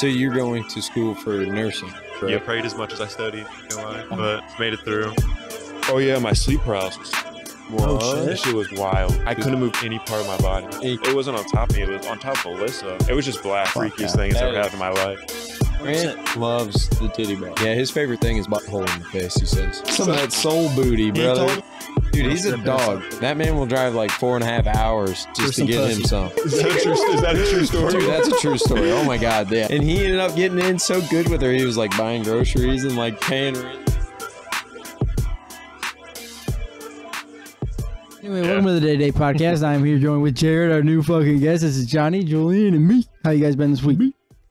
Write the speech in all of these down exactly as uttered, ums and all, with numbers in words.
So you're going to school for nursing, right? Yeah, prayed as much as I studied, you know, but made it through. Oh yeah, my sleep paralysis. Whoa, oh, shit. That shit was wild. I couldn't move any part of my body. It wasn't on top of me, it was on top of Alyssa. It was just black. Freakiest yeah. thing that's ever happened in my life. Grant loves the titty bar. Yeah, his favorite thing is butthole in the face, he says. Some of that soul booty, brother. Dude, he's a dog. That man will drive like four and a half hours just to get him some. Is that a true, is that a true story? Dude, that's a true story. Oh my God, yeah. And he ended up getting in so good with her. He was like buying groceries and like paying rent. Anyway, yeah. welcome to the Day Day podcast. I'm here joined with Jared, our new fucking guest. This is Johnny, Julian, and me. How you guys been this week?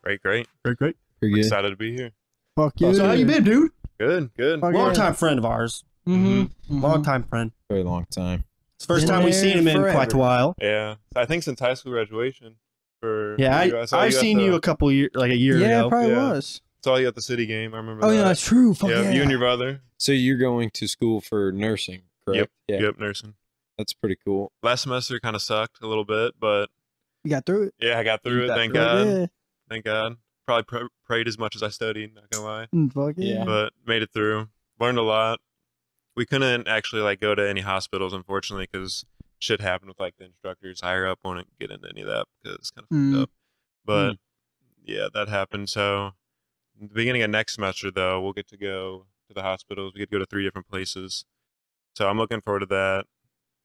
Great, great, great, great. Pretty excited to be here. Fuck you. So how you been, dude? Good, good. Fuck long yeah. time friend of ours. Mm-hmm. Mm-hmm. Long time friend. Very long time. It's the first been time we've seen him forever. in quite a while. Yeah, I think since high school graduation. For yeah, I, I I've you seen the, you a couple years, like a year yeah, ago. It probably yeah, probably was. Saw you at the city game. I remember. Oh that. yeah, that's true. Fuck yeah, yeah, you and your brother. So you're going to school for nursing, correct? Yep. Yeah. Yep, nursing. That's pretty cool. Last semester kind of sucked a little bit, but you got through it. Yeah, I got through you it. Got thank through God. It, yeah. Thank God. Probably pr prayed as much as I studied. Not gonna lie. Mm, fuck yeah. But made it through. Learned a lot. We couldn't actually like go to any hospitals, unfortunately, because shit happened with like the instructors higher up. Won't get into any of that because it's kind of mm. fucked up. But mm. yeah, that happened. So the beginning of next semester, though, we'll get to go to the hospitals. We get to go to three different places. So I'm looking forward to that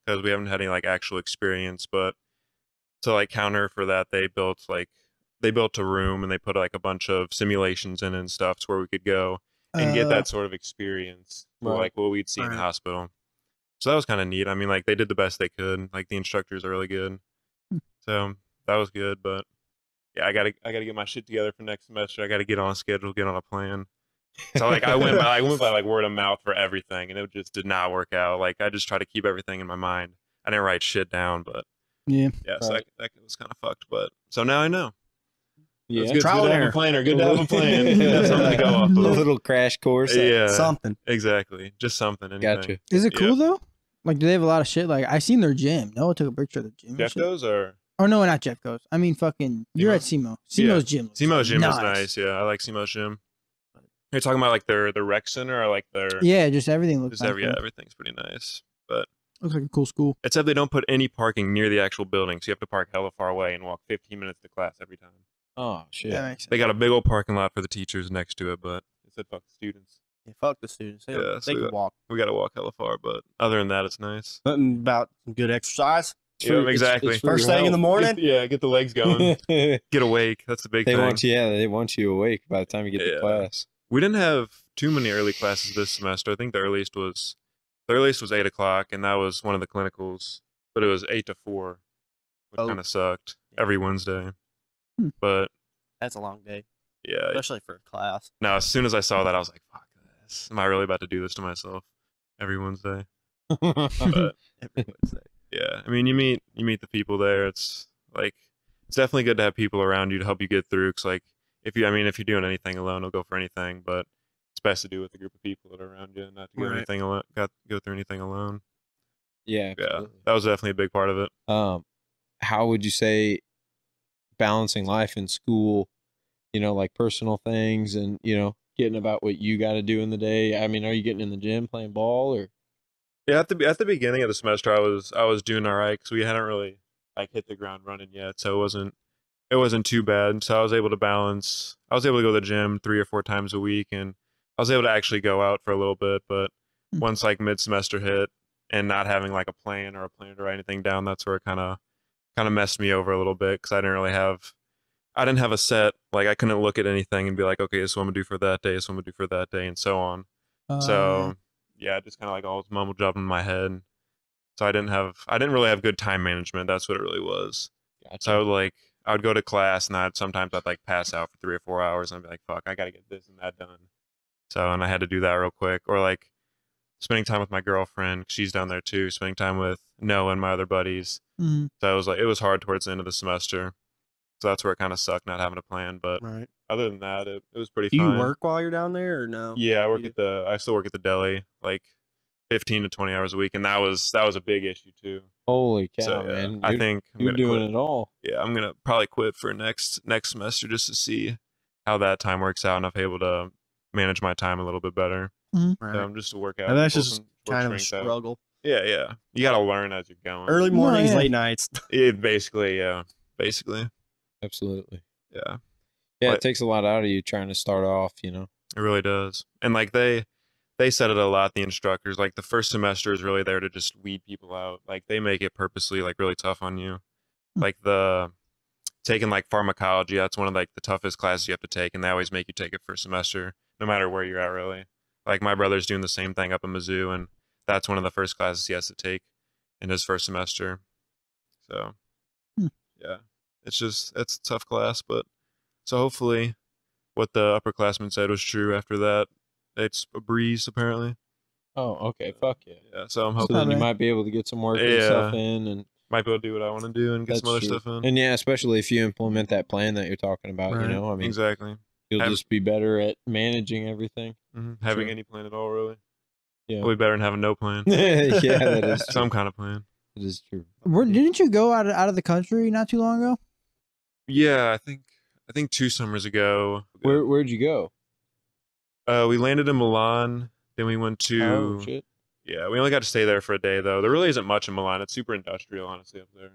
because we haven't had any like actual experience. But to like counter for that, they built like they built a room and they put like a bunch of simulations in and stuff to where we could go and get that sort of experience, right. like what we'd see right. in the hospital. So that was kind of neat. I mean, like, they did the best they could. Like, the instructors are really good. So that was good, but yeah, I gotta, I gotta get my shit together for next semester. I gotta get on a schedule, get on a plan. So, like, I went by, I went by, like, word of mouth for everything, and it just did not work out. Like, I just tried to keep everything in my mind. I didn't write shit down, but yeah, yeah right. so that, that was kind of fucked, but so now I know. Yeah, it's good, trial good to have a planner. Good to have a plan. Yeah, something to go off of. A little crash course. Yeah, something. Exactly, just something. Anything. Gotcha. Is it cool yeah. though? Like, do they have a lot of shit? Like, I seen their gym. Noah took a picture of the gym. Jeffco's or? Oh no, not Jeffco's. I mean, fucking. You're Semo? At Semo. Semo's yeah. gym. Semo's gym nice. is nice. Yeah, I like Semo's gym. You're talking about like their the rec center or like their? Yeah, just everything looks. Just nice every, yeah, everything's pretty nice, but. Looks like a cool school. Except they don't put any parking near the actual building, so you have to park hella far away and walk fifteen minutes to class every time. Oh shit! That makes sense. They got a big old parking lot for the teachers next to it, but it said fuck the students. Yeah, fuck the students. They, yeah, they so can got, walk. We got to walk hella far, but other than that, it's nice. Nothing about good exercise. Yeah, it's, exactly. It's First thing health. in the morning. Get, yeah, get the legs going. Get awake. That's the big they thing. They want you. Yeah, they want you awake by the time you get yeah. to class. We didn't have too many early classes this semester. I think the earliest was the earliest was eight o'clock, and that was one of the clinicals. But it was eight to four, which oh. kind of sucked. Every Wednesday. But that's a long day, yeah, especially for a class. Now, as soon as I saw that, I was like, fuck this, am I really about to do this to myself every Wednesday? But, every Wednesday. Yeah, I mean, you meet you meet the people there. It's like, it's definitely good to have people around you to help you get through, because like, if you I mean if you're doing anything alone, it'll go for anything, but it's best to do with a group of people that are around you and not to go right. anything alone got go through anything alone. Yeah, absolutely. Yeah, that was definitely a big part of it. Um how would you say balancing life and school, you know, like personal things and, you know, getting about what you got to do in the day? I mean, are you getting in the gym playing ball or? Yeah, at the, at the beginning of the semester, I was, I was doing all right, because we hadn't really like hit the ground running yet. So it wasn't, it wasn't too bad. So I was able to balance, I was able to go to the gym three or four times a week, and I was able to actually go out for a little bit. But mm-hmm. once like mid semester hit and not having like a plan or a plan to write anything down, that's where it kind of, kind of messed me over a little bit, because I didn't really have, I didn't have a set, like I couldn't look at anything and be like, okay, this is what I'm gonna do for that day, this is what I'm gonna do for that day, and so on. Uh, so yeah, just kind of like all this mumble jumping in my head. So I didn't have, I didn't really have good time management. That's what it really was. Gotcha. So I would like, I would go to class and I'd sometimes I'd like pass out for three or four hours and I'd be like, fuck, I gotta get this and that done. So, and I had to do that real quick. Or like spending time with my girlfriend, she's down there too, spending time with Noah and my other buddies. Mm-hmm. So it was like, it was hard towards the end of the semester. So that's where it kind of sucked, not having a plan. But right. other than that, it, it was pretty fun. Do fine. you work while you're down there or no? Yeah, I work you... at the, I still work at the deli, like fifteen to twenty hours a week. And that was, that was a big issue too. Holy cow, so, yeah, man. I you're, think I'm you're doing quit. it all. Yeah, I'm going to probably quit for next, next semester just to see how that time works out, and I'm able to manage my time a little bit better. Mm-hmm. Right. So I'm just to work out. And that's just kind of a struggle. Out. Yeah, yeah. You got to learn as you're going. Early mornings, oh, yeah. late nights. It basically, yeah. Basically. Absolutely. Yeah. Yeah, but it takes a lot out of you trying to start off, you know. It really does. And, like, they they said it a lot, the instructors. Like, the first semester is really there to just weed people out. Like, they make it purposely, like, really tough on you. Mm-hmm. Like, the taking, like, pharmacology, that's one of, like, the toughest classes you have to take. And they always make you take it first semester, no matter where you're at, really. Like, my brother's doing the same thing up in Mizzou, and that's one of the first classes he has to take in his first semester. So, hmm. yeah, it's just, it's a tough class. But so hopefully what the upperclassmen said was true after that. It's a breeze, apparently. Oh, okay. Fuck yeah. Yeah, so I'm hoping. So then you might be able to get some work yeah. and stuff in, and might be able to do what I want to do and get some other true. stuff in. And yeah, especially if you implement that plan that you're talking about, right. you know, I mean, exactly. You'll Have, just be better at managing everything. Mm-hmm. Having true. any plan at all, really. Yeah. Probably better than having no plan. Yeah, that is true. Some kind of plan. It is true. Where, didn't you go out of, out of the country not too long ago? Yeah, I think I think two summers ago. Where Where'd you go? Uh, we landed in Milan. Then we went to. Oh shit! Yeah, we only got to stay there for a day though. There really isn't much in Milan. It's super industrial, honestly, up there.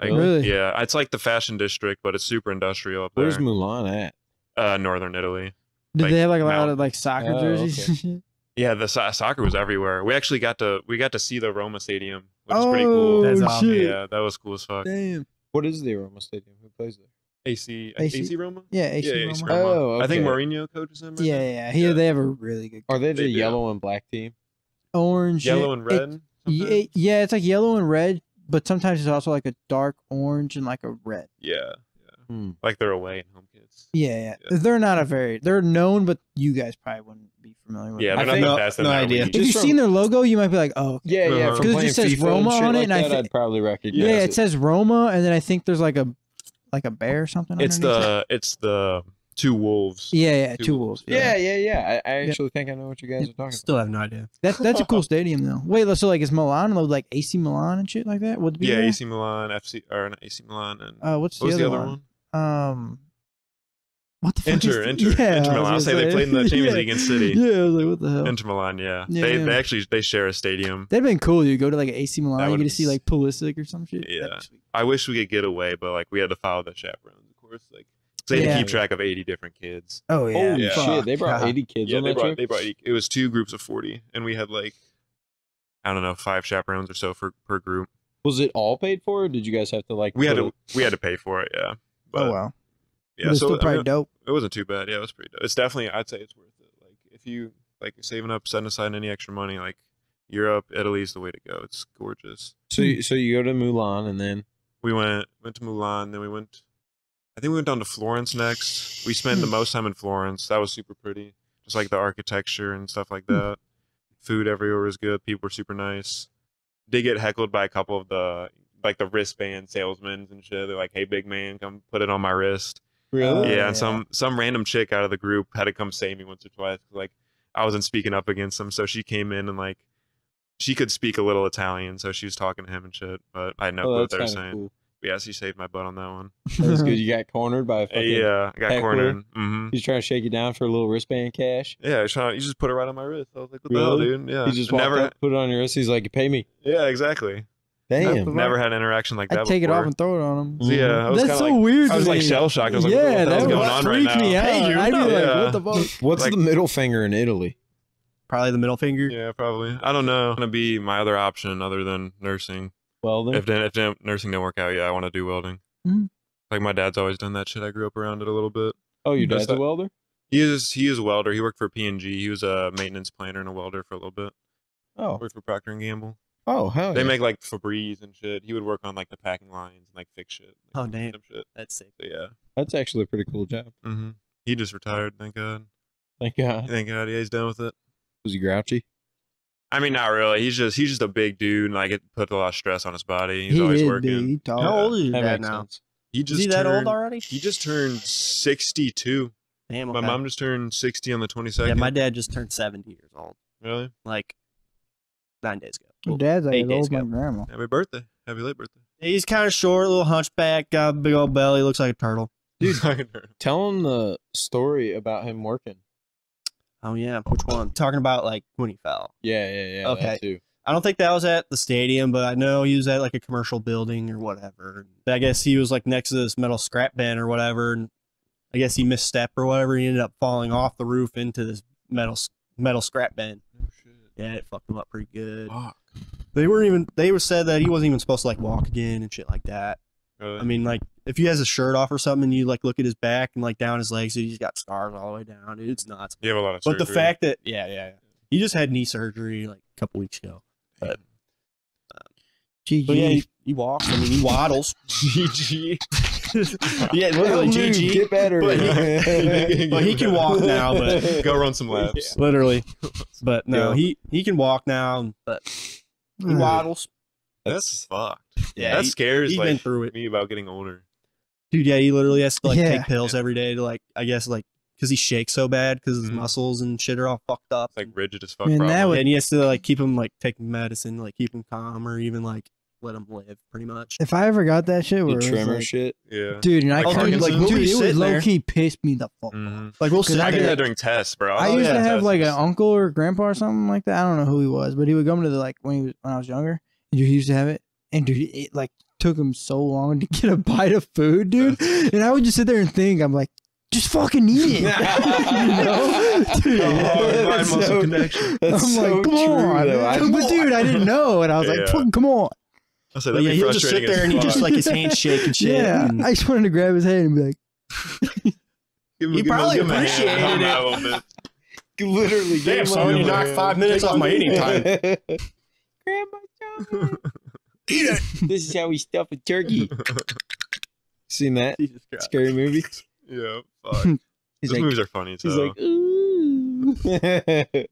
Like, really? Yeah, it's like the fashion district, but it's super industrial up there. Where's Milan at? Uh, Northern Italy. Did like, they have like a lot of like soccer oh, jerseys? Okay. Yeah, the so soccer was everywhere. We actually got to we got to see the Roma Stadium, which oh, is pretty cool. That's awesome. Yeah, that was cool as fuck. Damn. What is the Roma Stadium? Who plays there? A C A C, A C Roma? Yeah, A C yeah, Roma. A C Roma. Oh, okay. I think Mourinho coaches them. Right yeah, now. yeah. He, yeah. They have a really good coach. Are they the they yellow do. and black team? Orange. Yellow and red? It, yeah, it's like yellow and red, but sometimes it's also like a dark orange and like a red. Yeah. yeah. Hmm. Like they're away and home kids. Yeah, yeah, yeah. They're not a very... They're known, but you guys probably wouldn't be familiar with yeah, them. Yeah, they're I not the best. No, no idea. If you've from, seen their logo, you might be like, oh. Yeah, yeah. Because yeah, it just says FIFA Roma on like it. and that, I th I'd probably recognize yeah, it. Yeah, it says Roma, and then I think there's like a... like a bear or something. It's the it? it's the two wolves. Yeah, yeah, two, two wolves. Yeah, yeah, yeah. I, I actually yeah. think I know what you guys are talking. Still about. Still have no idea. That's that's a cool stadium though. Wait, so like is Milan like A C Milan and shit like that? Would be yeah, there? A C Milan, F C or not A C Milan, and uh, what's what the was other the other one? one? Um, what the fuck Inter is Inter yeah, Inter Milan. I, I say, say they played in the Champions yeah. League in City. Yeah, I was like, what the hell? Inter Milan, yeah. yeah they yeah. they actually they share a stadium. That'd been cool. You go to like an A C Milan, you get to see like Pulisic or some shit. Yeah. I wish we could get away, but like we had to follow the chaperones, of course. Like, so they yeah. had to keep track of eighty different kids. Oh yeah, holy yeah. shit! They brought God. eighty kids. Yeah, on they, that brought, trip? they brought. It was two groups of forty, and we had like, I don't know, five chaperones or so for per group. Was it all paid for? Or did you guys have to like? We had to. It? We had to pay for it. Yeah. But, oh wow. Yeah, it was so still probably I mean, dope. It wasn't too bad. Yeah, it was pretty dope. It's definitely. I'd say it's worth it. Like if you like you're saving up, setting aside any extra money, like Europe, Italy's the way to go. It's gorgeous. So you, so you go to Milan and then. We went went to Milan, then we went. I think we went down to Florence next. We spent the most time in Florence. That was super pretty, just like the architecture and stuff like that. Food everywhere was good. People were super nice. Did get heckled by a couple of the like the wristband salesmen and shit. They're like, "Hey, big man, come put it on my wrist." Really? Yeah. And yeah. some some random chick out of the group had to come save me once or twice. Like I wasn't speaking up against them, so she came in and like. She could speak a little Italian, so she was talking to him and shit, but I know oh, what they were saying. Cool. Yeah, she saved my butt on that one. That was good. You got cornered by a fucking Yeah, I got heckler. cornered. Mm-hmm. He's trying to shake you down for a little wristband cash. Yeah, he's trying to, he just put it right on my wrist. I was like, what really? the hell, dude? Yeah. He just walked never, up, put it on your wrist. He's like, you pay me. Yeah, exactly. Damn. I've never had an interaction like that I'd take before. it off and throw it on him. So, yeah. I was That's so like, weird. I was like shell-shocked. I was like, yeah, what the hell's going on right now? Me out. Hey, I'd be like, what the fuck? What's the middle finger in Italy? Probably the middle finger. Yeah, probably. I don't know. It's gonna be my other option other than nursing. Welding. If, if nursing didn't work out, yeah, I want to do welding. Mm-hmm. Like my dad's always done that shit. I grew up around it a little bit. Oh, your dad's a welder? He is. He is a welder. He worked for P and G. He was a maintenance planner and a welder for a little bit. Oh. Worked for Procter and Gamble. Oh, hell yeah. They make like Febreze and shit. He would work on like the packing lines and like fix shit. Like, oh damn. Shit. That's sick. So, yeah. That's actually a pretty cool job. Mm-hmm. He just retired. Thank God. Thank God. Thank God. Yeah, he's done with it. Was he grouchy? I mean, not really. He's just he's just a big dude, and like it put a lot of stress on his body. He's he always is, working. Dude. How old is your dad now? He just is he turned, that old already? He just turned sixty-two. Damn, okay. My mom just turned sixty on the twenty-second. Yeah, my dad just turned seventy years old. Really? Like nine days ago. Well, your dad's like eight days old ago. My grandma. Happy birthday! Happy late birthday. He's kind of short, little hunchback, got a big old belly, looks like a turtle. Dude, tell him the story about him working. Oh, yeah. Which one? Talking about, like, when he fell. Yeah, yeah, yeah. Okay. That too. I don't think that was at the stadium, but I know he was at, like, a commercial building or whatever. I guess he was, like, next to this metal scrap bin or whatever, and I guess he misstepped or whatever. He ended up falling off the roof into this metal metal scrap bin. Oh, shit. Yeah, it fucked him up pretty good. Fuck. They weren't even, they were said that he wasn't even supposed to, like, walk again and shit like that. Really? I mean, like, if he has his shirt off or something and you, like, look at his back and, like, down his legs, he's got scars all the way down. Dude, it's nuts. You have a lot of But surgery. The fact that, yeah, yeah, yeah. He just had knee surgery, like, a couple weeks ago. But, um, G G. But yeah, he, he walks. I mean, he waddles. G G. Yeah, literally, G G. Get better. But he, but he can walk now. But go run some laps. Yeah. Literally. But, no, yeah. he, he can walk now, but he waddles. That's fucked. Yeah, that he, scares he like, been through it. me about getting older. Dude, yeah, he literally has to like yeah. take pills yeah. every day to like, I guess like, because he shakes so bad because his mm. muscles and shit are all fucked up. It's like rigid as fuck. Man, that would... And he has to like keep him like taking medicine, like keep him calm or even like let him live pretty much. If I ever got that shit, where the tremor like, shit, yeah, dude, and I like, dude, like, dude, dude it would low key piss me the fuck mm. off. Like we'll sit I did that during tests, bro. I, I used to have tests. like an uncle or grandpa or something like that. I don't know who he was, but he would come to the like when he was when I was younger. Dude, he used to have it, and dude, it like took him so long to get a bite of food, dude. And I would just sit there and think, I'm like, just fucking eat it. You know? Dude, oh, that's so, muscle connection. That's I'm so like, come true, on, man. Come but on. Dude, I didn't know, and I was yeah. like, come on. I said, yeah, he'll just sit there and he just like his hands shake and shit. Yeah, and... I just wanted to grab his hand and be like, give him, he give probably him, appreciated it. Literally, damn, son, you knocked five minutes off my eating time. Grab my chocolate. Eat it. This is how we stuff a turkey. Seen that? Scary movie? Yeah, fuck. These like, movies are funny, so. He's like, ooh.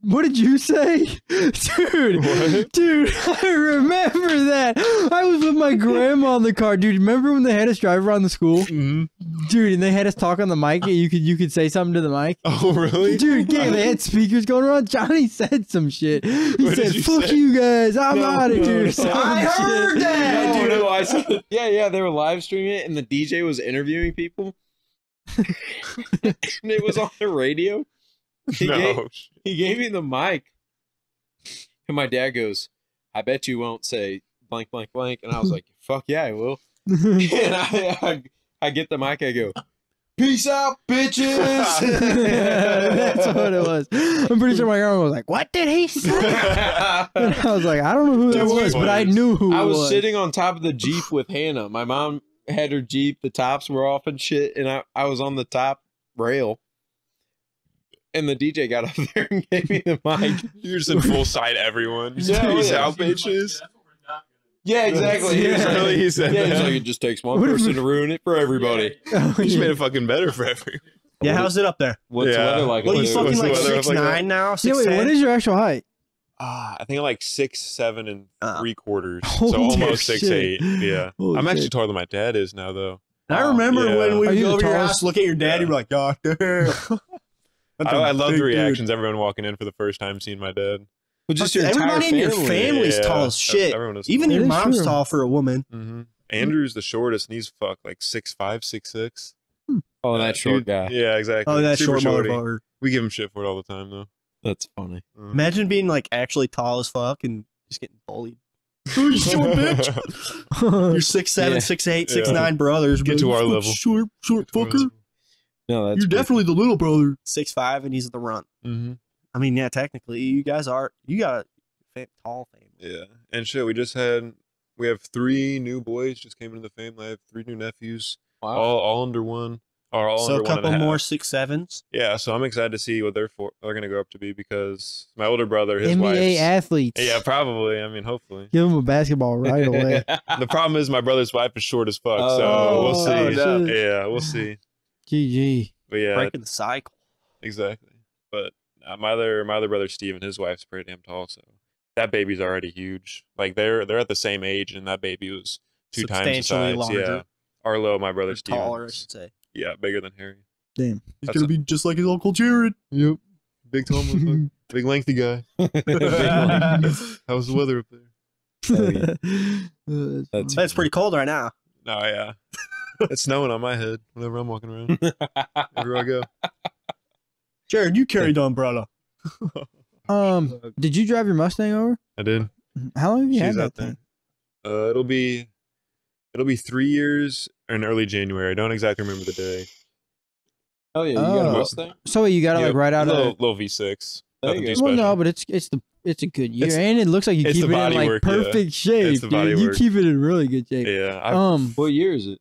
What did you say? Dude, what? Dude, I remember that. I was with my grandma in the car. Dude, remember when they had us drive around the school? Mm-hmm. Dude, and they had us talk on the mic. And you could you could say something to the mic. Oh, really? Dude, yeah, they had speakers going around. Johnny said some shit. He what said, you fuck say? you guys. I'm no, out of no, here. No, I heard shit. that. No, dude. No, I saw that. Yeah, yeah, they were live streaming it, and the D J was interviewing people. And it was on the radio. He, no. gave, he gave me the mic, and my dad goes, I bet you won't say blank, blank, blank. And I was like, fuck yeah, I will. And I, I, I get the mic, I go, peace out, bitches. Yeah, that's what it was. I'm pretty sure my grandma was like, what did he say? And I was like, I don't know who that was, but I knew who I was. I was sitting on top of the Jeep with Hannah. My mom had her Jeep, the tops were off and shit, and I, I was on the top rail, and the D J got up there and gave me the mic. You're just in full sight, everyone. Yeah, Peace yeah. out, bitches. Yeah, exactly. Yeah. He really, he said yeah, that. He's like, it just takes one person to ruin it for everybody. Yeah. You just made it fucking better for everyone. Yeah, how's it up there? What's yeah. the weather like? Well, he's fucking like six nine like now, six, yeah, wait, what is your actual height? Uh, I think I'm like six, seven, and uh, three quarters. Holy so almost six, shit. eight. Yeah. Holy I'm actually shit. taller than my dad is now, though. And I remember yeah. when we would go over your house, look at your dad, yeah. you'd be like, God damn. I, I love the reactions. Dude. Everyone walking in for the first time seeing my dad. Well, just your Everybody in your family's yeah. tall as shit. Everyone Even tall. your mom's true. tall for a woman. Mm-hmm. Andrew's the shortest, and he's fuck like six five, six six. Hmm. Oh, that, that short guy. Yeah, exactly. Oh, that Super short motherfucker. We give him shit for it all the time, though. That's funny. Mm. Imagine being like actually tall as fuck and just getting bullied. You're short, bitch. You're six seven, yeah. six eight, yeah. six nine brothers. Get bro. to our level. Short, short fucker. No, that's You're pretty. definitely the little brother. Six five, and he's at the runt. Mm-hmm. I mean, yeah, technically, you guys are. You got a tall family. Yeah, and shit, we just had. We have three new boys just came into the family. I have three new nephews. Wow. All, all under one. So a couple more six sevens. Yeah, so I'm excited to see what they're for, they're gonna grow up to be because my older brother, his wife, N B A athletes. Yeah, probably. I mean, hopefully. Give him a basketball right away. The problem is my brother's wife is short as fuck, oh, so we'll see. Oh, no. Yeah, we'll see. G G. But yeah, breaking the cycle. Exactly. But uh, my other my other brother Steve and his wife's pretty damn tall, so that baby's already huge. Like they're they're at the same age, and that baby was two times the size. Larger. Yeah, Arlo, my brother Steve, taller, I should say. Yeah, bigger than Harry. Damn. He's going to be just like his Uncle Jared. Yep. Big tall, big lengthy guy. Big lengthy. How's the weather up there? Oh, yeah. That's, that's pretty cold right now. Oh, yeah. It's snowing on my head whenever I'm walking around. Everywhere I go. Jared, you carried the umbrella. um, did you drive your Mustang over? I did. How long have you She's had that thing? Uh, it'll be, it'll be three years in early January. I don't exactly remember the day. Oh yeah, you oh. got a Mustang. So you got it yeah, like right out little, of little V six. Well, special. no, but it's it's the it's a good year, it's, and it looks like you keep it in like work, perfect yeah. shape. Dude. You work. keep it in really good shape. Yeah. I've, um, what year is it?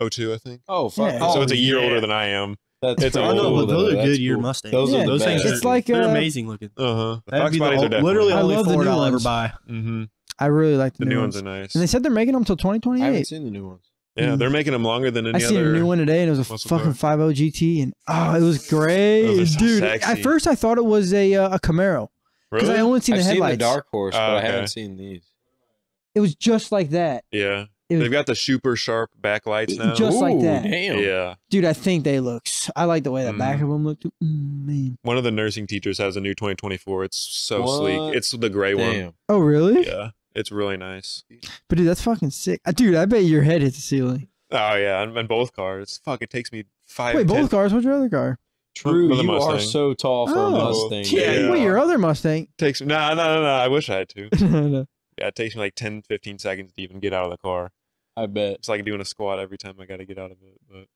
oh two, I think. Oh, fuck. Yeah. So oh, it's a year yeah. older than I am. That's it's cool. Old, but those though. are good year cool. Mustangs. Those yeah, are those best. things. It's are, like they're uh, amazing looking. Uh huh. The Fox bodies the old, are literally only four I'll ever buy. Mm-hmm. I really like the, the new, new ones. ones. Are nice. And they said they're making them till twenty twenty-eight. I haven't seen the new ones. Yeah, they're making them longer than any other. I seen other a new one today, and it was a fucking five oh G T, and oh, it was great, so dude. Sexy. At first, I thought it was a uh, a Camaro because really? I only seen I've the headlights. Seen the Dark Horse, but uh, okay. I haven't seen these. It was just like that. Yeah, was, they've got the super sharp backlights now, just Ooh, like that. Damn. Yeah, dude, I think they look. I like the way the mm. back of them looked. Mm, one of the nursing teachers has a new twenty twenty-four. It's so what? sleek. It's the gray damn. one. Oh, really? Yeah. It's really nice. But, dude, that's fucking sick. Dude, I bet your head hit the ceiling. Oh, yeah. And both cars. Fuck, it takes me five. Wait, both ten. cars? What's your other car? True, you Mustang. are so tall for oh, a Mustang. Yeah. yeah. Wait, your other Mustang? Takes me, no, no, no, no. I wish I had to. no. Yeah, it takes me like ten, fifteen seconds to even get out of the car. I bet. It's like doing a squat every time I got to get out of it. But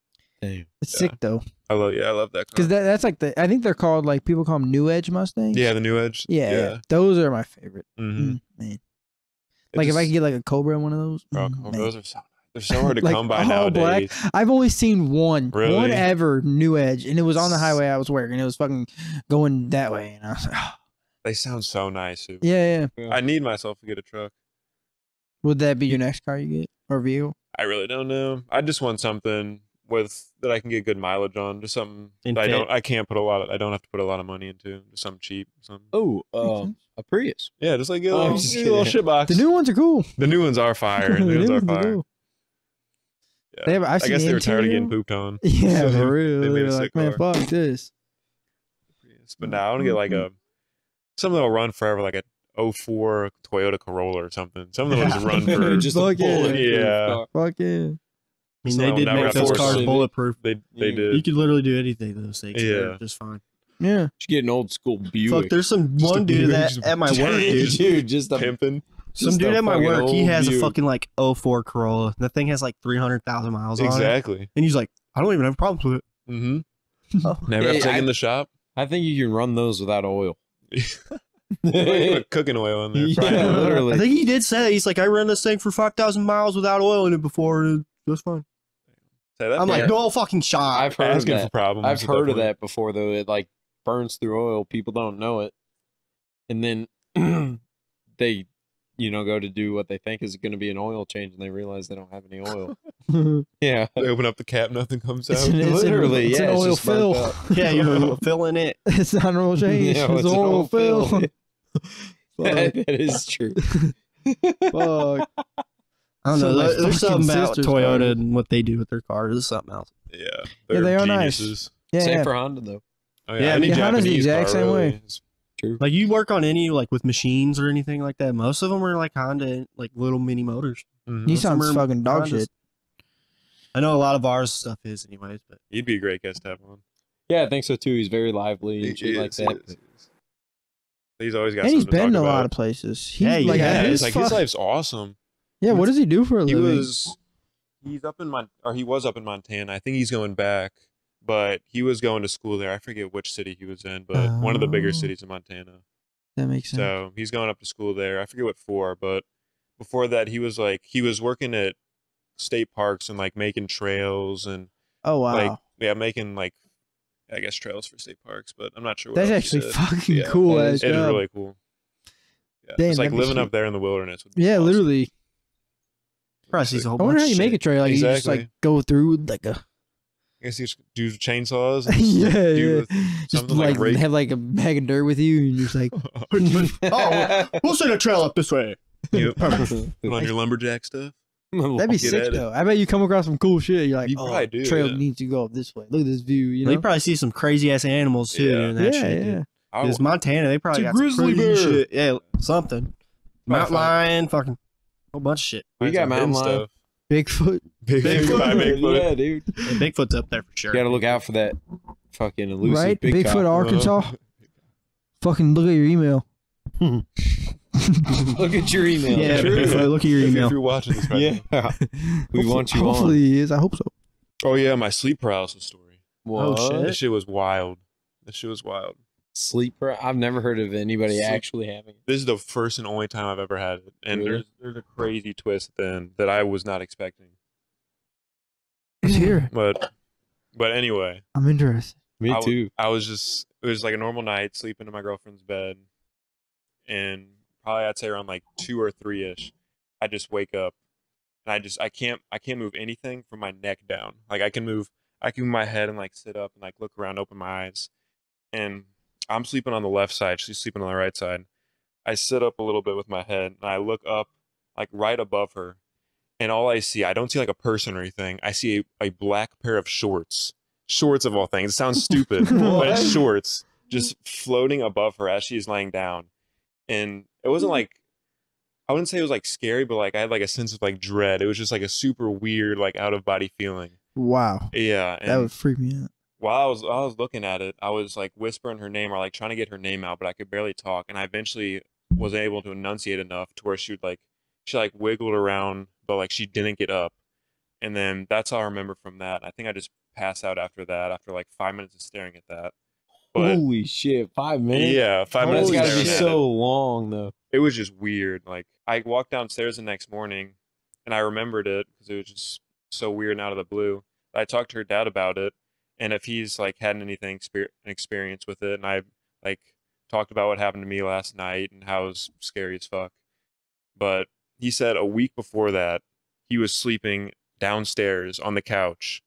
Damn. It's yeah. sick, though. I love, yeah, I love that car. Because that, that's like the, I think they're called, like, people call them New Edge Mustangs. Yeah, the New Edge. Yeah. yeah. yeah. Those are my favorite. Mm-hmm. mm, man. Like just, if I could get like a Cobra in one of those, bro, mm, those are so they're so hard to like, come by nowadays. Black. I've only seen one, really? one ever New Edge, and it was on the highway I was working. It was fucking going that way, and I was like, oh. They sound so nice. Dude. Yeah, yeah. I need myself to get a truck. Would that be your next car you get or vehicle? I really don't know. I just want something with that I can get good mileage on, just something in that I don't, I can't put a lot of, I don't have to put a lot of money into, just something cheap. Something. Oh, um. a Prius. Yeah, just like a little, oh, just a little shit box. The new ones are cool. The new ones are fire. The new ones are fire. Yeah. They have, I guess they were tired of getting pooped on. Yeah, so for real. They, they made a sick like, car. Man, fuck this. But now I want to get like a, something that'll run forever, like a oh four Toyota Corolla or something. Some of the ones run for just a bullet. Yeah. Fuck yeah. I mean, so they did make those cars bulletproof. They, they yeah. did. You could literally do anything to those things. Yeah. Just fine. Yeah, you get an old school Buick. Fuck, there's some just one dude that at my work, dude. dude just a pimping. Some just dude at my work, he has Buick. a fucking like oh four Corolla. That thing has like three hundred thousand miles exactly. on it. Exactly. And he's like, I don't even have problems with it. Mm-hmm. Oh. Never have taken the shop. I think you can run those without oil. Put cooking oil in there. Yeah, literally. I think he did say that. He's like, I ran this thing for five thousand miles without oil in it before. It was fine. Say that I'm there. like, no fucking shot. I've heard Asking of that. For problems I've heard that of that before though. It like. burns through oil, people don't know it, and then they, you know, go to do what they think is going to be an oil change, and they realize they don't have any oil. Yeah, they open up the cap, nothing comes out. It's an, it's literally, an, it's yeah, an oil fill. Yeah, you're filling it. It's not an oil change. Yeah, it's, it's an oil, oil fill. fill. that, that is true. Fuck. I don't so know. There's, there's something about Toyota man. and what they do with their cars. There's something else. Yeah, yeah, they are geniuses. nice. Yeah, same yeah. for Honda though. Oh, yeah, yeah, any Honda's the exact same really way. True. Like you work on any like with machines or anything like that. Most of them are like Honda, like little mini motors. Mm-hmm. Nissan's fucking dog Honda's. shit. I know a lot of ours stuff is, anyways. But he'd be a great guest to have on. Yeah, I think so too. He's very lively and shit like that. He he's always got. And he's been to a lot of places. He's yeah, like, yeah. His, like his life's awesome. Yeah, what does he do for a he living? He was. He's up in Mon or he was up in Montana. I think he's going back. But he was going to school there. I forget which city he was in, but oh. one of the bigger cities in Montana. That makes sense. So he's going up to school there. I forget what for, but before that, he was like, he was working at state parks and like making trails and. Oh, wow. Like, yeah, making like, I guess trails for state parks, but I'm not sure what That's actually fucking yeah, cool. It is really cool. Yeah. Damn, it's like living should... up there in the wilderness. Would be yeah, awesome. literally. Probably I wonder how you shit. make a trail. Like, exactly. You just like go through like a. I guess you just do chainsaws. And just yeah, do yeah. Just like, like have like a bag of dirt with you, and you're just like, oh, we'll send a trail up this way. Yep. Put on your lumberjack stuff. That'd be Get sick though. It. I bet you come across some cool shit. You're like, you oh, do, trail yeah. needs to go up this way. Look at this view. You know, well, you probably see some crazy ass animals too. Yeah, that yeah. Shit, yeah. Dude. It's Montana. They probably got grizzly some crazy shit. Yeah, something. Mountain lion, fucking whole bunch of shit. We got mountain lion, Bigfoot. Bigfoot. Bigfoot. Bigfoot. Yeah, dude. And Bigfoot's up there for sure. You gotta look out for that fucking elusive right? Big Bigfoot, cop. Arkansas. Whoa. Fucking look at your email. Look at your email. Yeah, Bigfoot, look at your email. If you're watching this right yeah. now. We hopefully, want you hopefully on. Hopefully he is. I hope so. Oh, yeah, my sleep paralysis story. Whoa. Oh, shit. That shit was wild. That shit was wild. Sleep paralysis? I've never heard of anybody sleep. actually having it. This is the first and only time I've ever had it. And really? there's, there's a crazy twist then that I was not expecting. It's here. But, but anyway. I'm interested. Me I too. I was just, it was like a normal night, sleeping in my girlfriend's bed. And probably I'd say around like two or three-ish, I just wake up. And I just, I can't, I can't move anything from my neck down. Like I can move, I can move my head and like sit up and like look around, open my eyes. And I'm sleeping on the left side. She's sleeping on the right side. I sit up a little bit with my head and I look up like right above her. And all I see, I don't see like a person or anything. I see a, a black pair of shorts. Shorts of all things. It sounds stupid, but it's shorts just floating above her as she's laying down. And it wasn't like, I wouldn't say it was like scary, but like I had like a sense of like dread. It was just like a super weird, like out of body feeling. Wow. Yeah. That would freak me out. While I was, while I was looking at it, I was like whispering her name or like trying to get her name out, but I could barely talk. And I eventually was able to enunciate enough to where she would like, she like wiggled around, but like she didn't get up. And then that's all I remember from that. I think I just passed out after that, after like five minutes of staring at that. But, holy shit, five minutes? Yeah, five minutes. It's got to be so long though. It was just weird. Like I walked downstairs the next morning and I remembered it because it was just so weird and out of the blue. I talked to her dad about it and if he's like had anything experience, experience with it, and I like talked about what happened to me last night and how it was scary as fuck. But he said a week before that he was sleeping downstairs on the couch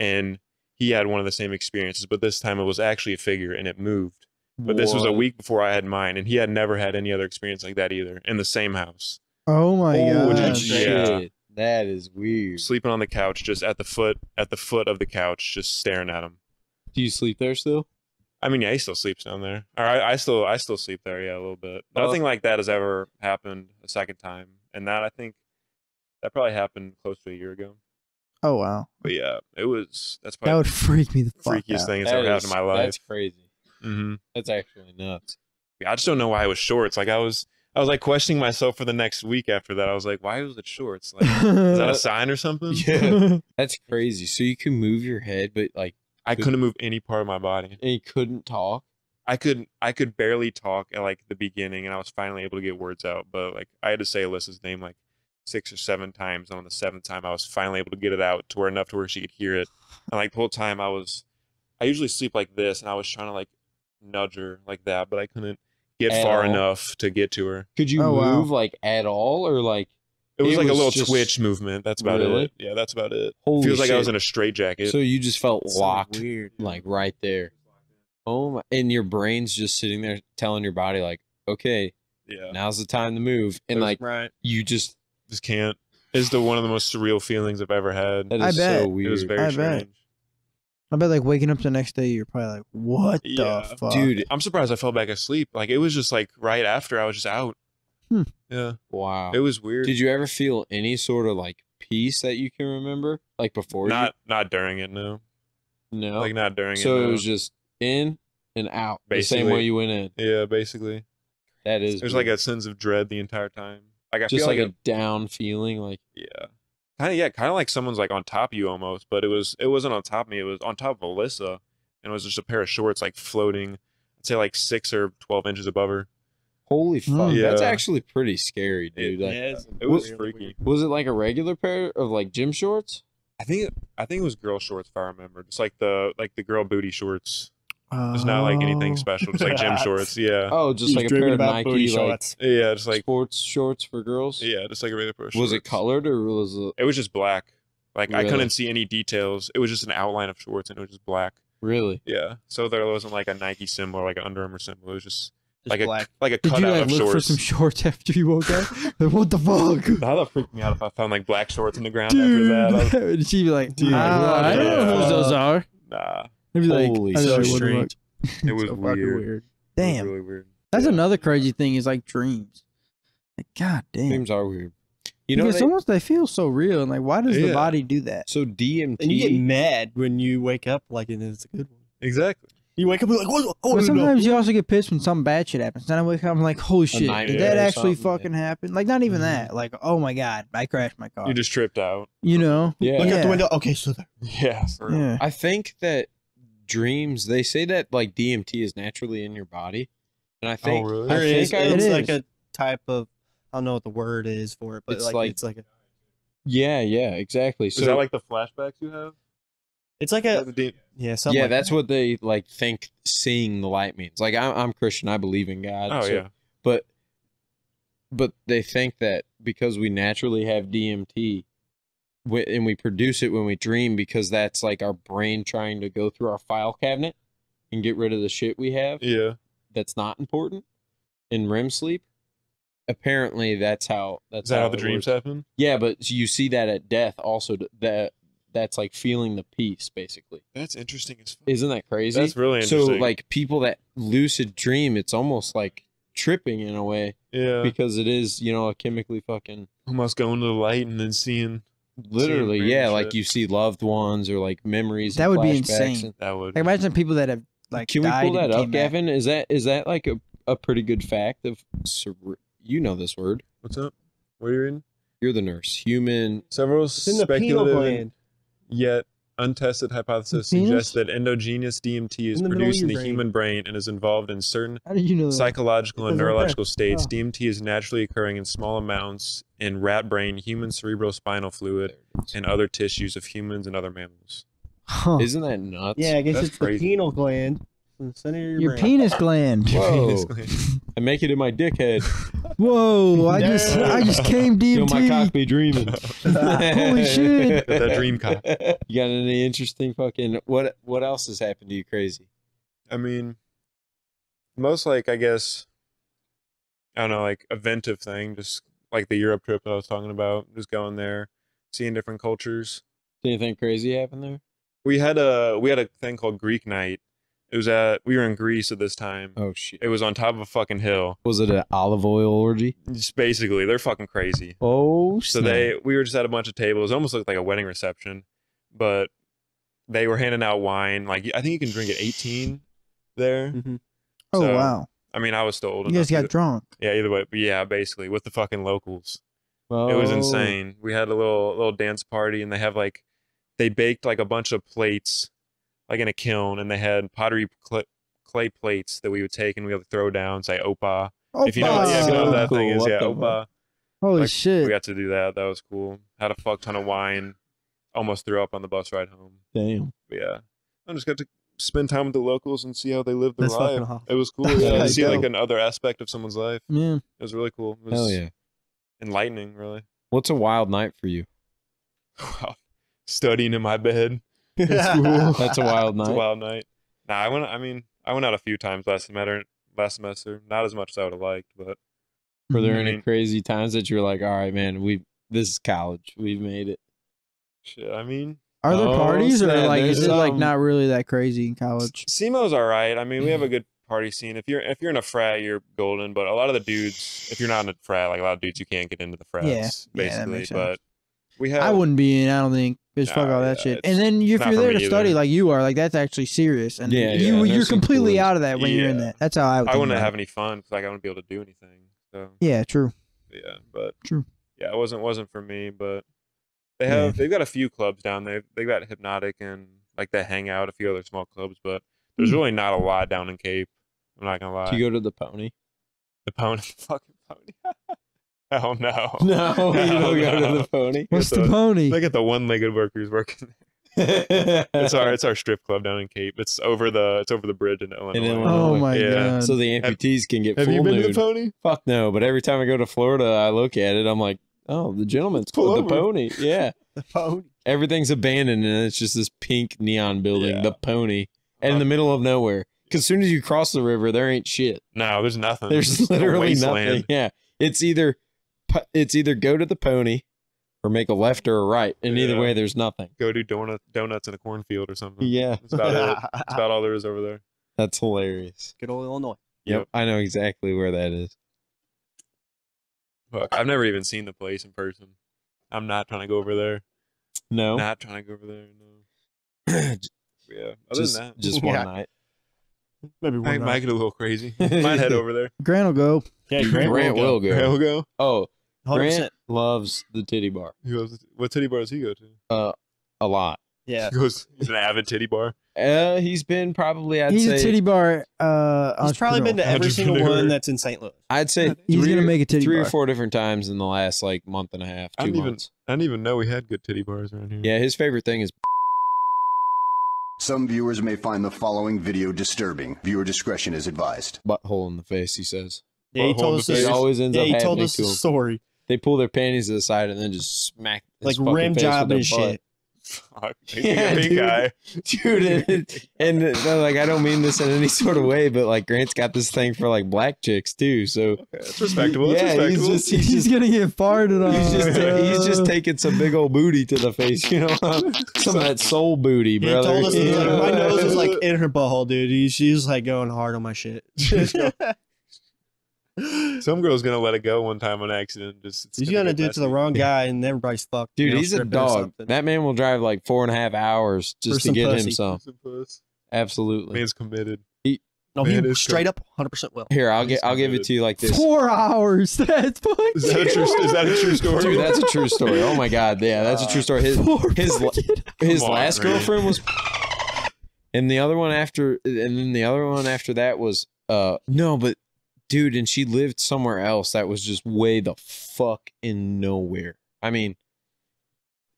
and he had one of the same experiences, but this time it was actually a figure and it moved. But this what? was a week before I had mine, and he had never had any other experience like that either in the same house. Oh my oh, god! Yeah. Shit. That is weird. Sleeping on the couch, just at the foot, at the foot of the couch, just staring at him. Do you sleep there still? I mean, yeah, he still sleeps down there. Or I, I still, I still sleep there. Yeah, a little bit. Oh. Nothing like that has ever happened a second time, and that I think that probably happened close to a year ago. Oh wow! But yeah, it was. That's probably that would freak me the fuck freakiest out. thing that's that ever is, happened in my life. That's crazy. Mm-hmm. That's actually nuts. I just don't know why it was shorts. Like I was, I was like questioning myself for the next week after that. I was like, why was it shorts? Like, is that a sign or something? Yeah, that's crazy. So you can move your head, but like I couldn't move any part of my body. And you couldn't talk. I couldn't. I could barely talk at like the beginning, and I was finally able to get words out. But like I had to say Alyssa's name like six or seven times. And on the seventh time, I was finally able to get it out to her enough to where she could hear it. And like the whole time, I was, I usually sleep like this, and I was trying to like nudge her like that, but I couldn't get at far all. enough to get to her. Could you oh, move wow. like at all, or like it was it like was a little twitch movement? That's about really? it. Yeah, that's about it. Holy Feels shit. like I was in a straitjacket. So you just felt it's locked, so weird, like right there. Oh my! And your brain's just sitting there telling your body, like, okay, yeah, now's the time to move, and There's, like right. you just just can't. It's the one of the most surreal feelings I've ever had. That is I bet. so weird. It was very I strange. Bet. I bet like waking up the next day, you're probably like, what yeah. the fuck? Dude, I'm surprised I fell back asleep. Like it was just like right after I was just out. Hmm. Yeah. Wow. It was weird. Did you ever feel any sort of like peace that you can remember? Like before? Not you... not during it, no. No. Like not during so it. So it was no. just in and out. Basically. The same way you went in. Yeah, basically. That is There's weird. like a sense of dread the entire time. Like I just feel like, like a, a down feeling, like Yeah. Kind of, yeah, kind of like someone's like on top of you almost, but it was it wasn't on top of me. It was on top of Alyssa, and it was just a pair of shorts like floating, I'd say like six or twelve inches above her. Holy fuck, yeah. That's actually pretty scary, dude. It, like, yeah, it was really freaky. Weird. Was it like a regular pair of like gym shorts? I think I think it was girl shorts if I remember. Just like the like the girl booty shorts. Oh. It's not like anything special, just like gym shorts. Yeah. Oh, just He's like a pair of Nike booty shorts. Like, yeah, just like sports shorts for girls. Yeah, just like a regular pair of shorts. Was it colored or was it? It was just black. Like really? I couldn't see any details. It was just an outline of shorts, and it was just black. Really? Yeah. So there wasn't like a Nike symbol or like an Under Armour symbol. It was just, just like black. a like a cutout Did you, like, of look shorts. For some shorts after you woke up? Like, what the fuck? That'd freak me out if I found like black shorts in the ground Dude, after that. Would she be like, Dude, ah, I don't know who those are. Nah. It'd be like, Holy so strange. It was so weird. weird. Damn. Really weird. That's yeah. another crazy thing is like dreams. Like, God damn. Dreams are weird. You know, because they, almost they feel so real, and like, why does yeah. the body do that? So D M T, and you get mad when you wake up, like, and it's a good one. Exactly. You wake up and you're like, oh, oh, but sometimes you also get pissed when some bad shit happens. Then I wake up, I'm like, holy shit, did that actually fucking yeah. happen? Like, not even mm -hmm. that. Like, oh my god, I crashed my car. You just tripped out. You know? Yeah. Look yeah. out the window. Okay, so there. Yeah, yeah. I think that dreams. They say that like D M T is naturally in your body, and I think, oh, really? I think it's, I, it's it like a type of. I don't know what the word is for it, but it's like, like it's like a yeah, yeah, exactly. So is that like the flashbacks you have? It's like a deep, yeah, something yeah. Like that's that. What they like think seeing the light means. Like I'm, I'm Christian, I believe in God. Oh so, yeah, but but they think that because we naturally have D M T, we, and we produce it when we dream, because that's like our brain trying to go through our file cabinet and get rid of the shit we have. Yeah, that's not important in R E M sleep. Apparently that's how that's Is that how, how the dreams works. Happen yeah but you see that at death also, that that's like feeling the peace basically. That's interesting as fuck. Isn't that crazy? That's really interesting. So like people that lucid dream, it's almost like tripping in a way, yeah, because it is, you know, a chemically fucking almost going to the light and then seeing literally seeing yeah shit. Like you see loved ones or like memories that would be insane and, that would like, imagine people that have like can died we pull that up back. Gavin, is that is that like a, a pretty good fact of you know this word. What's up? What are you in? You're the nurse. Human. Several speculative yet untested hypotheses suggest that endogenous D M T is produced in the human brain and is involved in certain psychological and neurological states. D M T is naturally occurring in small amounts in rat brain, human cerebrospinal fluid, and other tissues of humans and other mammals. Huh. Isn't that nuts? Yeah, I guess it's the pineal gland. Your, your penis gland. Whoa! I make it in my dickhead. Whoa! I just, I just came D M T. Yo, my cock be dreaming. Holy shit! That dream cock. You got any interesting fucking what? What else has happened to you, crazy? I mean, most like I guess, I don't know, like eventive thing, just like the Europe trip that I was talking about, just going there, seeing different cultures. Did anything crazy happen there? We had a we had a thing called Greek night. It was at, we were in Greece at this time. Oh, shit. It was on top of a fucking hill. Was it an olive oil orgy? Just basically. They're fucking crazy. Oh, shit. So they, we were just at a bunch of tables. It almost looked like a wedding reception, but they were handing out wine. Like, I think you can drink at eighteen there. Mm-hmm. Oh, so, wow. I mean, I was still old enough. You guys got drunk. Yeah, either way. But yeah, basically, with the fucking locals. Oh. It was insane. We had a little, little dance party, and they have like, they baked like a bunch of plates. Like in a kiln, and they had pottery cl clay plates that we would take and we would throw down, say opa. Opa. If you know, yeah, if you know what that cool. thing is, what yeah, opa. Holy like, shit. We got to do that. That was cool. Had a fuck ton of wine. Almost threw up on the bus ride home. Damn. But yeah. I just got to spend time with the locals and see how they live their That's life. Awesome. It was cool. Yeah, to see like another aspect of someone's life. Yeah. It was really cool. It was Hell yeah. enlightening, really. What's a wild night for you? Wow. Studying in my bed. That's a wild night. It's a wild night. Nah, I went. I mean, I went out a few times last semester. Last semester, not as much as I would have liked. But were there mm-hmm. any crazy times that you're like, all right, man, we this is college. We've made it. Shit. I mean, are there oh, parties or man, like is it um, like not really that crazy in college? Semo's all right. I mean, we have a good party scene. If you're if you're in a frat, you're golden. But a lot of the dudes, if you're not in a frat, like a lot of dudes, you can't get into the frats. Yeah, basically. Yeah, that makes sense. But we have. I wouldn't be in. I don't think. Just nah, fuck all that yeah, shit. And then if you're there to study either. Like you are, like that's actually serious. And yeah, you, yeah, you're completely cool. out of that when yeah. you're in that. That's how I would I wouldn't have it. Any fun because like, I wouldn't be able to do anything. So. Yeah, true. Yeah, but. True. Yeah, it wasn't wasn't for me, but they have, yeah. they've got a few clubs down there. They've got Hypnotic and like the Hangout, a few other small clubs, but there's mm. really not a lot down in Cape. I'm not going to lie. Do you go to the Pony? The Pony? The fucking Pony. Oh no! No, no you don't no. go to the Pony. What's the, the Pony? They got the one-legged workers working. It's our it's our strip club down in Cape. It's over the it's over the bridge in Illinois. In Illinois. Oh my yeah. god! So the amputees have, can get. Have full you been nude. To the Pony? Fuck no! But every time I go to Florida, I look at it. I'm like, oh, the gentleman's called the Pony. Yeah, the Pony. Everything's abandoned, and it's just this pink neon building, yeah. the Pony, and huh. in the middle of nowhere. Because as soon as you cross the river, there ain't shit. No, there's nothing. There's, there's literally nothing. Yeah, it's either. It's either go to the Pony or make a left or a right. And yeah. either way, there's nothing. Go do donut, donuts in a cornfield or something. Yeah. That's about it. That's about all there is over there. That's hilarious. Good old Illinois. Yep. yep. I know exactly where that is. Fuck, I've never even seen the place in person. I'm not trying to go over there. No, not trying to go over there. No. Yeah. Other just, than that, just one yeah. night. Maybe one I night. Might get a little crazy. Might head over there. Grant will go. Yeah, Grant, Grant will, will go. go. Grant will go. Oh, one hundred percent. Grant loves the Titty Bar. He loves the what Titty Bar does he go to? Uh, a lot. Yeah. He goes. He's an avid Titty Bar. Uh, he's been probably. I'd he's say, a Titty Bar. Uh, he's probably been to every single one that's in Saint Louis. I'd say he's gonna make a titty three bar. or four different times in the last like month and a half. Two I didn't months. Even, I didn't even know we had good titty bars around here. Yeah, his favorite thing is. Some viewers may find the following video disturbing. Viewer discretion is advised. Butthole in the face, he says. Yeah, he told us this. Always ends yeah, up he told us the story. They pull their panties to the side and then just smack his like rim job and shit. Fuck, yeah, big dude. Guy. Dude, and, and, and like I don't mean this in any sort of way, but like Grant's got this thing for like black chicks too. So okay, it's respectable. It's yeah, respectable. He's just he's, he's just gonna get farted on. He's just uh, he's just taking some big old booty to the face, you know, some so, of that soul booty, brother. He told us, yeah. like, my nose is like in her butthole, dude. He, she's like going hard on my shit. Some girl's gonna let it go one time on accident. Just it's he's gonna, gonna do it to the wrong guy, and everybody's fucked. Dude, he's a dog. That man will drive like four and a half hours just to get him some. Absolutely, man's committed. He, no, man he straight up one hundred percent will. Here, I'll get, I'll give it to you like this. Four hours. That's fucking. Is that a true? Is that a true story? Dude, that's a true story. Oh my god, yeah, that's a true story. His his his last girlfriend was, and the other one after, and then the other one after that was uh no, but. Dude, and she lived somewhere else that was just way the fuck in nowhere. I mean,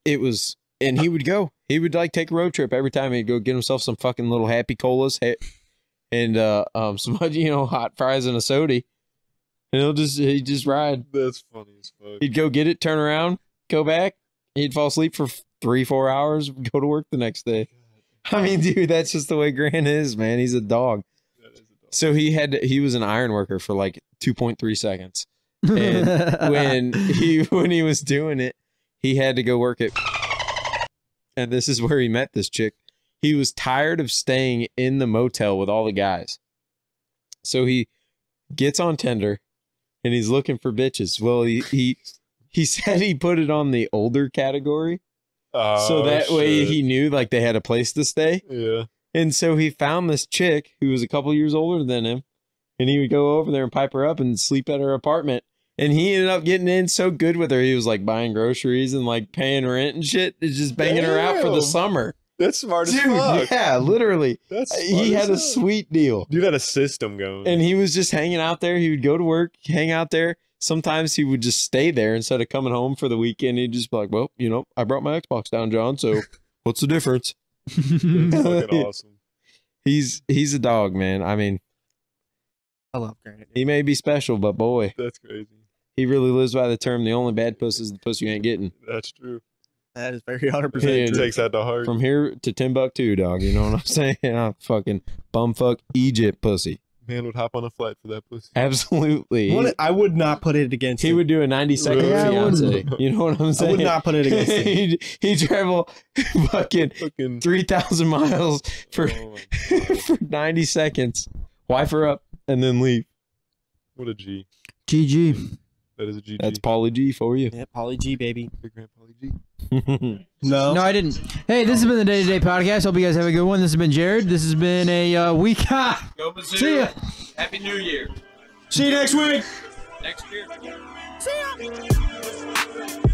it was, and he would go. He would like take a road trip every time. He'd go get himself some fucking little happy colas and uh, um, some you know hot fries and a soda. And he'll just he'd just ride. That's funny as fuck. He'd go get it, turn around, go back. He'd fall asleep for three, four hours, go to work the next day. I mean, dude, that's just the way Grant is, man. He's a dog. So he had to, he was an iron worker for like two point three seconds, and when he when he was doing it, he had to go work at, and this is where he met this chick. He was tired of staying in the motel with all the guys, so he gets on Tinder, and he's looking for bitches. Well, he he he said he put it on the older category, oh, so that shit. Way he knew like they had a place to stay. Yeah. And so he found this chick who was a couple years older than him, and he would go over there and pipe her up and sleep at her apartment. And he ended up getting in so good with her. He was like buying groceries and like paying rent and shit, and just banging Damn. her out for the summer. That's smart as Dude, fuck. Yeah, literally. That's he had a sweet deal. Dude had a system going. And he was just hanging out there. He would go to work, hang out there. Sometimes he would just stay there instead of coming home for the weekend. He'd just be like, well, you know, I brought my Xbox down, John, so what's the difference? Awesome. He's he's a dog, man. I mean, I love Grant. He may be special, but boy, that's crazy. He really lives by the term: the only bad puss is the puss you ain't getting. That's true. That is very one hundred percent. He takes that to heart. From here to Timbuktu, dog. You know what I'm saying? I'm fucking bumfuck Egypt pussy. Man would hop on a flight for that pussy. Absolutely. What, I would not put it against he him. He would do a ninety second fiance. You know what I'm saying? I would not put it against him. He'd, he'd travel fucking, fucking. three thousand miles for, oh for ninety seconds. Wife her up and then leave. What a G. G G. That is a G G. That's Pauly G for you. Yeah, Pauly G, baby. Big Grand Pauly G. No. No, I didn't. Hey, this has been the Day Day podcast. Hope you guys have a good one. This has been Jared. This has been a uh, week. Ha! Go Mizzou. See ya. Happy New Year. See you next week. Next year. See ya.